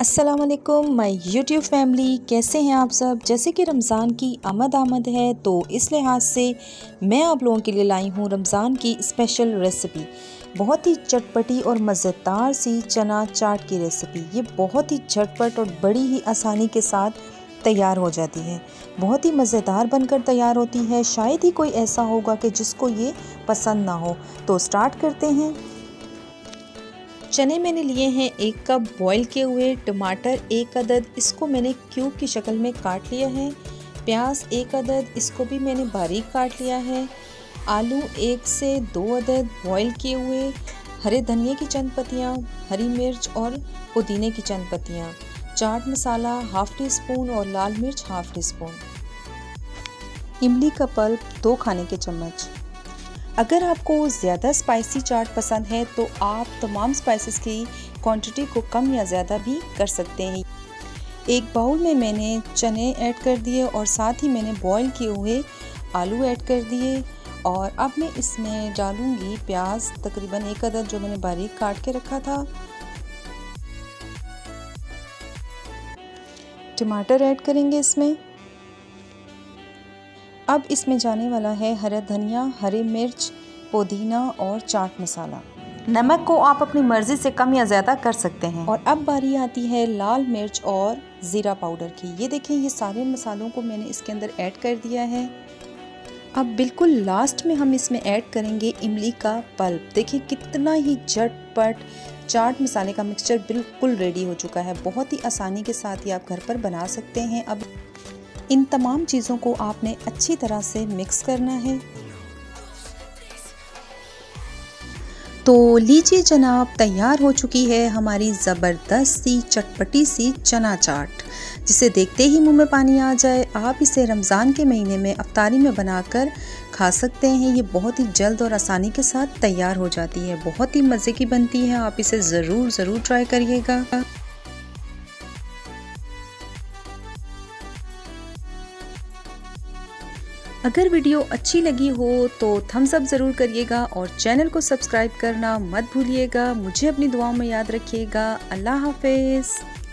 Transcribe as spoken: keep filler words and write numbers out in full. अस्सलाम वालेकुम my YouTube family, कैसे हैं आप सब। जैसे कि रमज़ान की आमद आमद है तो इस लिहाज से मैं आप लोगों के लिए लाई हूँ रमज़ान की स्पेशल रेसिपी, बहुत ही चटपटी और मज़ेदार सी चना चाट की रेसिपी। ये बहुत ही झटपट और बड़ी ही आसानी के साथ तैयार हो जाती है, बहुत ही मज़ेदार बनकर तैयार होती है। शायद ही कोई ऐसा होगा कि जिसको ये पसंद ना हो। तो स्टार्ट करते हैं। चने मैंने लिए हैं एक कप बॉईल किए हुए, टमाटर एक अदद, इसको मैंने क्यूब की शक्ल में काट लिया है। प्याज एक अदद, इसको भी मैंने बारीक काट लिया है। आलू एक से दो अदद बॉईल किए हुए, हरे धनिए की चंद पत्तियाँ, हरी मिर्च और पुदीने की चंद पत्तियाँ, चाट मसाला हाफ़ टी स्पून और लाल मिर्च हाफ़ टी स्पून, इमली का पल्प दो खाने के चम्मच। अगर आपको ज़्यादा स्पाइसी चाट पसंद है तो आप तमाम स्पाइसेस की क्वांटिटी को कम या ज़्यादा भी कर सकते हैं। एक बाउल में मैंने चने ऐड कर दिए और साथ ही मैंने बॉईल किए हुए आलू ऐड कर दिए और अब मैं इसमें डालूँगी प्याज तकरीबन एक अदद जो मैंने बारीक काट के रखा था। टमाटर ऐड करेंगे इसमें। अब इसमें जाने वाला है हरा धनिया, हरी मिर्च, पुदीना और चाट मसाला। नमक को आप अपनी मर्ज़ी से कम या ज़्यादा कर सकते हैं। और अब बारी आती है लाल मिर्च और ज़ीरा पाउडर की। ये देखें, ये सारे मसालों को मैंने इसके अंदर ऐड कर दिया है। अब बिल्कुल लास्ट में हम इसमें ऐड करेंगे इमली का पल्प। देखिए कितना ही झटपट चाट मसाले का मिक्सचर बिल्कुल रेडी हो चुका है। बहुत ही आसानी के साथ ही आप घर पर बना सकते हैं। अब इन तमाम चीज़ों को आपने अच्छी तरह से मिक्स करना है। तो लीजिए जनाब, तैयार हो चुकी है हमारी ज़बरदस्त सी चटपटी सी चना चाट, जिसे देखते ही मुंह में पानी आ जाए। आप इसे रमज़ान के महीने में इफ्तारी में बनाकर खा सकते हैं। ये बहुत ही जल्द और आसानी के साथ तैयार हो जाती है, बहुत ही मज़े की बनती है। आप इसे ज़रूर ज़रूर ट्राई करिएगा। अगर वीडियो अच्छी लगी हो तो थम्स अप ज़रूर करिएगा और चैनल को सब्सक्राइब करना मत भूलिएगा। मुझे अपनी दुआओं में याद रखिएगा। अल्लाह हाफिज़।